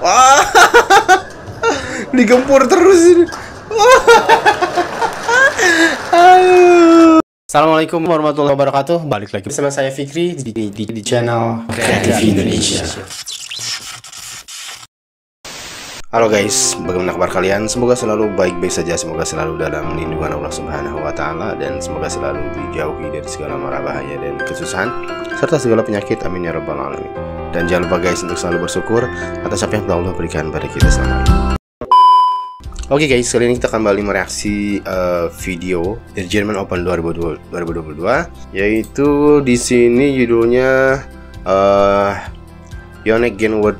Wah, digempur terus ini. Assalamualaikum warahmatullahi wabarakatuh. Balik lagi bersama saya Fikri di channel Creative Indonesia. Halo guys, bagaimana kabar kalian? Semoga selalu baik-baik saja, semoga selalu dalam lindungan Allah Subhanahu wa Ta'ala, dan semoga selalu dijauhi dari segala mara bahaya dan kesusahan serta segala penyakit. Amin ya rabbal alamin. Dan jangan lupa guys untuk selalu bersyukur atas apa yang telah Allah berikan pada kita selama ini. Oke guys, kali ini kita kembali mereaksi video dari German Open 2022, yaitu di sini judulnya Yonex Genwood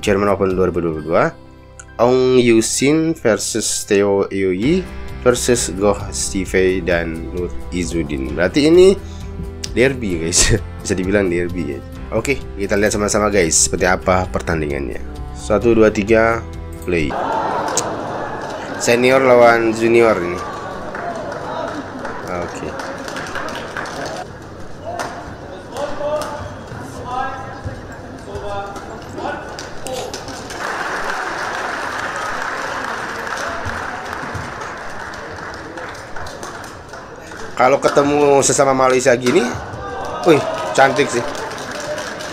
German Open 2022. Ong Yew Sin versus Teo Ee Yi versus Goh Steve dan Nur Izzudin. Berarti ini derby guys, bisa dibilang derby ya. Oke, kita lihat sama-sama guys seperti apa pertandingannya. 1, 2, 3, play. Senior lawan junior ini. Oke. Kalau ketemu sesama Malaysia gini, wih cantik sih.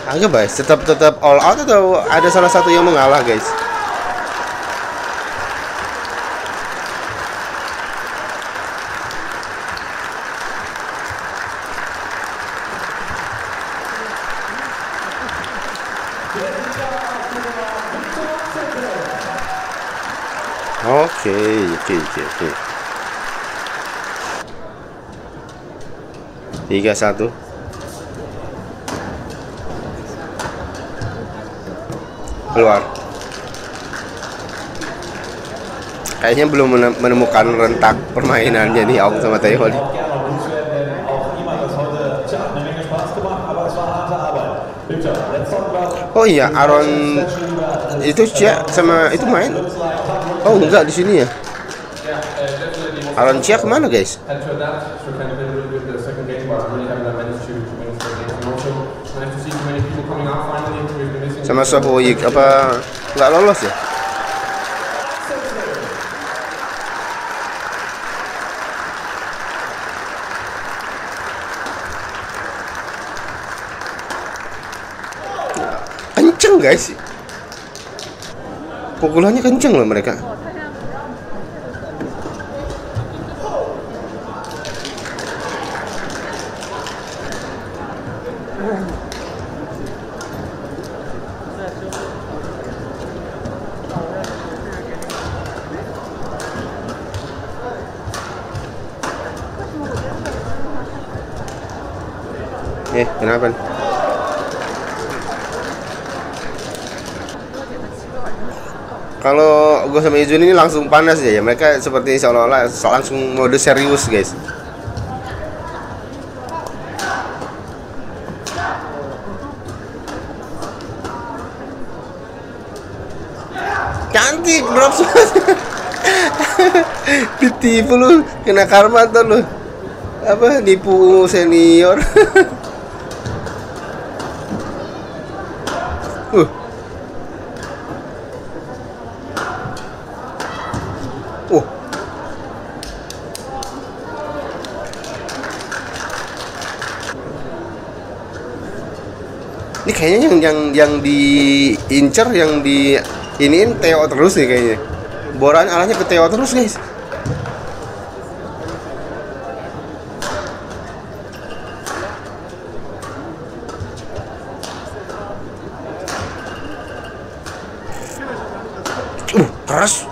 Agak guys, tetap all out atau ada salah satu yang mengalah guys? Oke. 3-1. Keluar. Kayaknya belum menemukan rentak permainannya nih Ong sama Teo nih. Oh iya, Aaron itu Chia sama itu main. Oh enggak di sini ya. Aaron Chia kemana guys? Sama Soh Wooi Yik apa nggak lolos ya? Kenceng guys, pukulannya kenceng loh mereka. Kenapa nih? Kalau gue sama Izun ini langsung panas ya, mereka seperti seolah-olah langsung mode serius guys. Cantik drop shot. Ditipu lu, kena karma tuh lu. Apa nipu senior? Ini kayaknya yang diincer, yang diiniin Teo terus nih kayaknya. Boran arahnya ke Teo terus guys. Keras.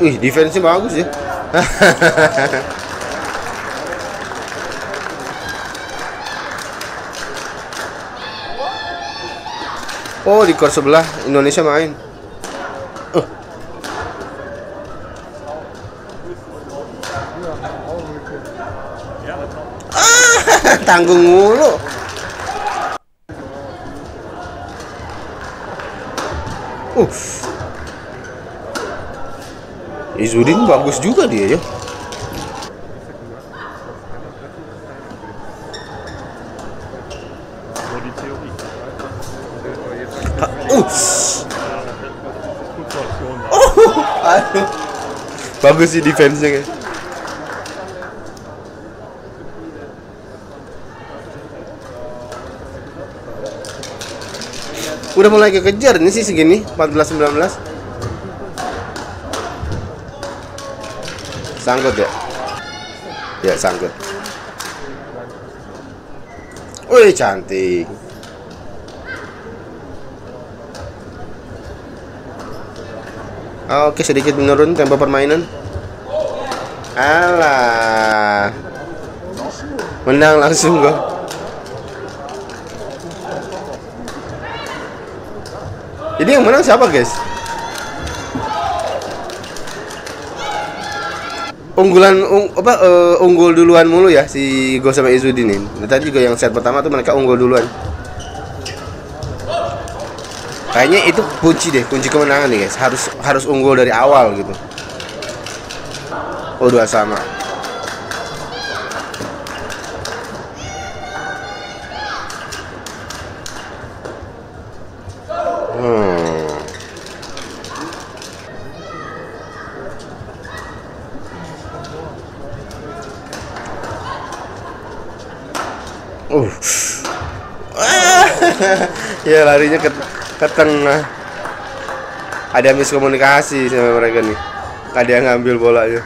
Wih, defense-nya bagus ya. Oh, di court sebelah Indonesia main. Tanggung mulu. Izzudin bagus juga dia ya. Aduh. Bagus sih defense-nya. Udah mulai kekejar ini sih segini 14-19. Sangkut ya? Ya sangkut. Wih cantik. Oke, sedikit menurun tempo permainan. Alah, menang langsung kok. Jadi yang menang siapa, guys? Unggul duluan mulu ya si Goh sama Izzudin ini. Tadi juga yang set pertama tuh mereka unggul duluan. Kayaknya itu kunci deh, kunci kemenangan nih, guys. Harus unggul dari awal gitu. Oh, dua sama. Ya larinya ke tengah. Ada miskomunikasi sama mereka nih. Ada yang ngambil bolanya.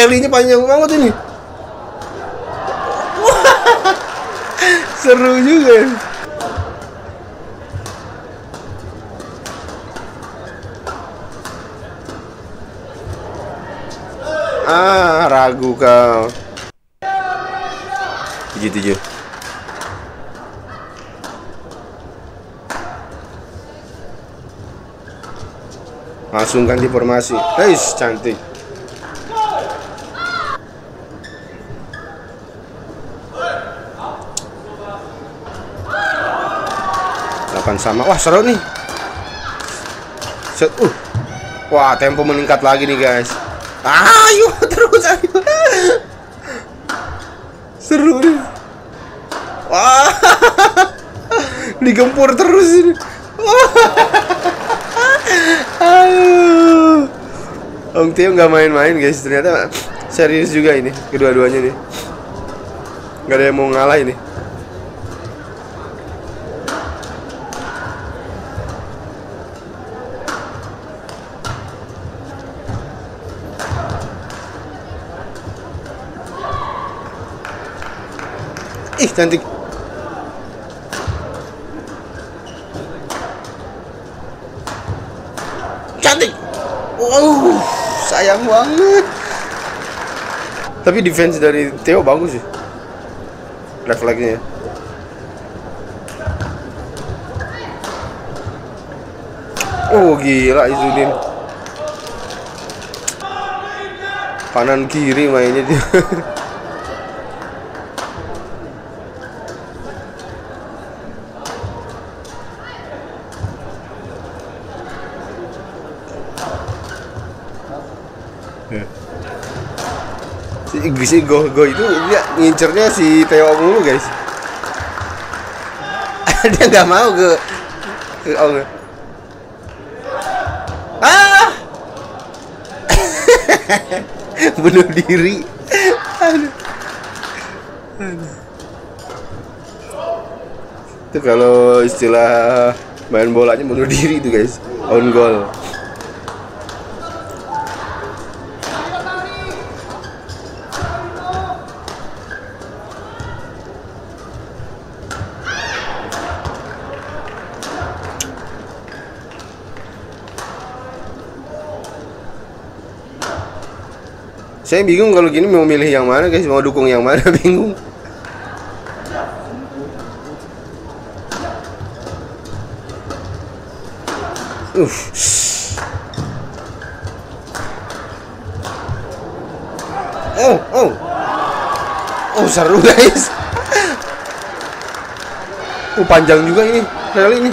Rally-nya panjang banget ini. Seru juga. Ah, ragu kau. 77. Langsung ganti formasi. Guys, cantik. Sama. Wah, seru nih. Set. Wah, tempo meningkat lagi nih, guys. Ayo terus ayo. Seru nih. Wah. Digempur terus ini. Aduh. Ong Teo nggak main-main, guys. Ternyata serius juga ini kedua-duanya nih. Nggak ada yang mau ngalah ini. Ih, cantik. Cantik. Wow, sayang banget. Tapi defense dari Teo bagus sih. Refleksnya ya. Oh, gila Izzudin. Kanan kiri mainnya dia. Si Goh itu dia ngincernya si Teo mulu, guys. Dia nggak mau ke Ong. Ah! Bunuh diri. Aduh. Aduh. Itu kalau istilah main bolanya bunuh diri itu, guys. On goal. Saya bingung kalau gini mau milih yang mana, guys, mau dukung yang mana, bingung. Aduh. Oh seru guys. Panjang juga ini rally ini.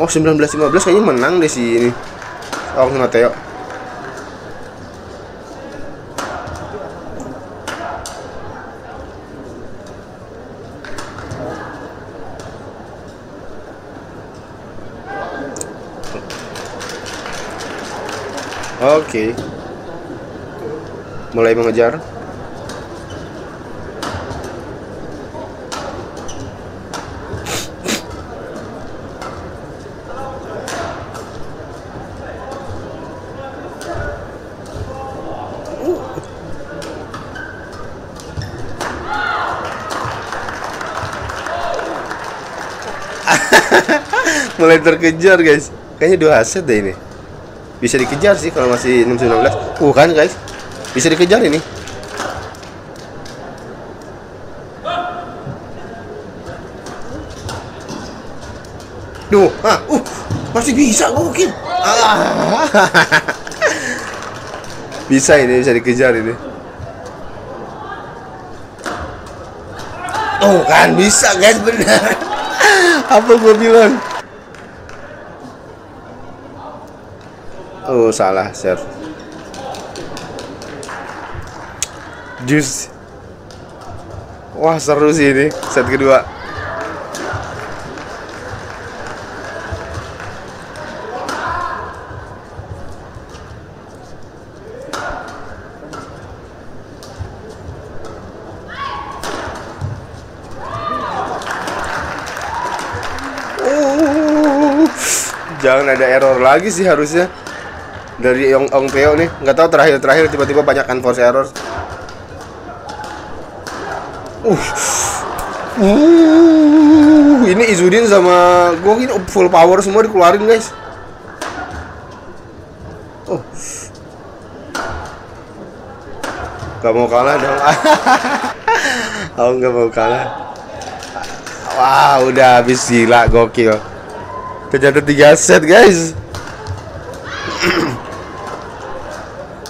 Oh 19-15 kayaknya menang deh si ini. Oh sama Teo. Oke, mulai mengejar. Mulai terkejar guys. Kayaknya 2 aset deh ini. Bisa dikejar sih kalau masih 6-16. Kan guys, bisa dikejar ini. Duh, masih bisa mungkin. Bisa ini, bisa dikejar ini. Kan bisa guys, benar. Apa gue bilang? Salah serve. Jus. Wah seru sih ini set kedua. Jangan ada error lagi sih harusnya. Dari Ong Teo nih, nggak tahu terakhir-terakhir tiba-tiba banyak unforced error. Ini Izzudin sama Goh ini full power semua dikeluarin guys. Nggak mau kalah dong. Nggak mau kalah. Wah, udah habis, gila, gokil. Terjatuh 3 set guys.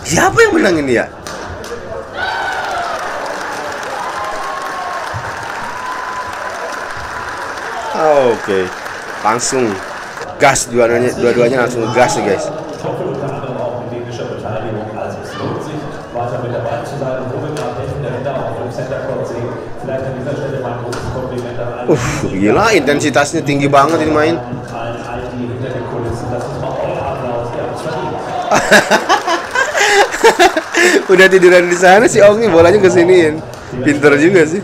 Siapa yang menang ini ya? Oke. Langsung gas dua-duanya langsung gas ya guys. Gila intensitasnya tinggi banget ini main. Udah tiduran di sana si Ong nih, bolanya kesiniin. Pinter juga sih.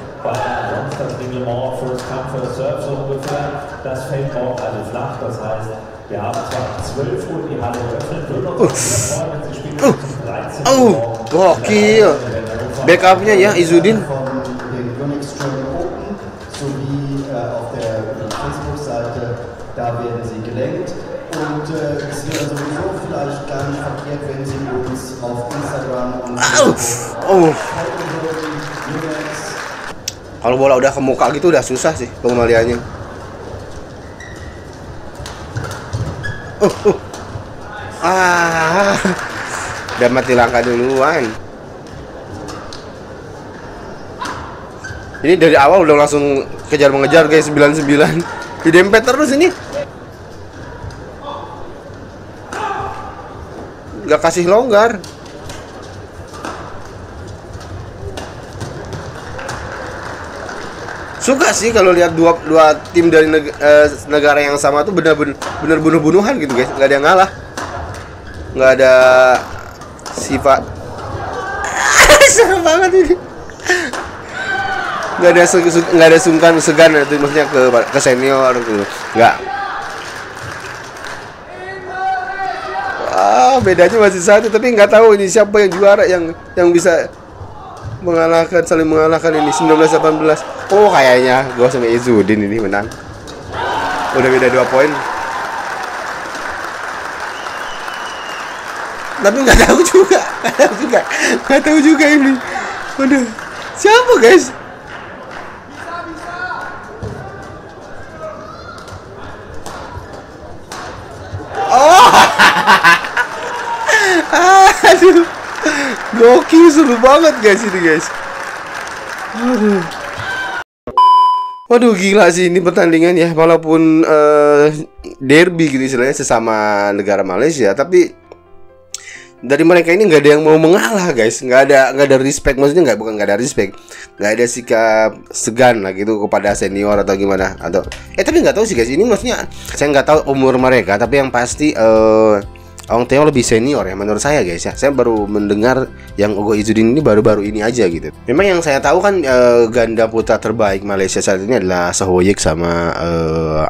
Gokil. Backupnya ya Izzudin. Kalau bola udah ke muka gitu udah susah sih pengembaliannya. Udah mati langkah duluan. Ini dari awal udah langsung kejar mengejar guys, 99. Didempet terus ini. Gak kasih longgar. Suka sih kalau lihat dua tim dari negara yang sama tuh bener-bener bunuh-bunuhan gitu guys, nggak ada yang ngalah, nggak ada sifat. Seru banget ini. Nggak ada sungkan-segan itu maksudnya ke senior gitu, nggak. Bedanya masih 1, tapi nggak tahu ini siapa yang juara yang bisa mengalahkan, saling mengalahkan ini 19-18. Kayaknya gua sama Izzudin ini menang. Udah beda 2 poin. Tapi nggak tahu juga. Nggak tahu juga ini. Waduh. Siapa guys? Bisa. Gokil, seru banget guys ini guys. Aduh. Waduh gila sih ini pertandingan ya. Walaupun derby gitu istilahnya, sesama negara Malaysia, tapi dari mereka ini nggak ada yang mau mengalah guys, nggak ada respect, maksudnya nggak ada sikap segan lah gitu kepada senior atau gimana atau tapi nggak tahu sih guys, ini maksudnya saya nggak tahu umur mereka, tapi yang pasti Ong Teo lebih senior ya menurut saya guys ya. Saya baru mendengar yang Goh Izzudin ini baru-baru ini aja gitu. Memang yang saya tahu kan ganda putra terbaik Malaysia saat ini adalah Soh Wooi Yik sama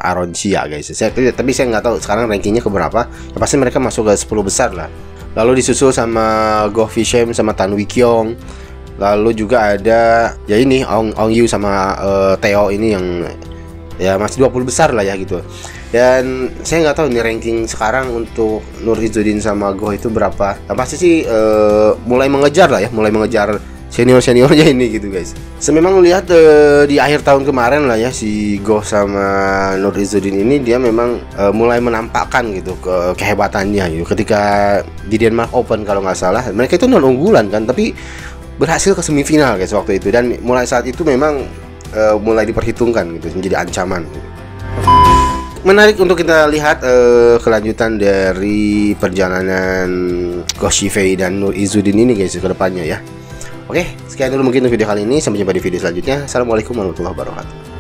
Aaron Chia guys. Tapi saya nggak tahu sekarang rankingnya keberapa. Ya, pasti mereka masuk ke 10 besar lah. Lalu disusul sama Goh V Shem sama Tan Wee Kiong. Lalu juga ada ya ini Ong Yu sama Teo ini yang ya masih 20 besar lah ya gitu. Dan saya nggak tahu nih ranking sekarang untuk Nur Izzudin sama Goh itu berapa. Nah, pasti sih mulai mengejar lah ya, mulai mengejar senior-seniornya ini gitu guys. Saya memang lihat di akhir tahun kemarin lah ya si Goh sama Nur Izzudin ini dia memang mulai menampakkan gitu kehebatannya gitu. Ketika di Denmark Open kalau nggak salah, mereka itu non unggulan kan, tapi berhasil ke semifinal guys waktu itu, dan mulai saat itu memang mulai diperhitungkan gitu menjadi ancaman. Gitu. Menarik untuk kita lihat kelanjutan dari perjalanan Goh Sze Fei dan Nur Izzudin ini guys ke depannya ya. Oke, sekian dulu mungkin video kali ini. Sampai jumpa di video selanjutnya. Assalamualaikum warahmatullahi wabarakatuh.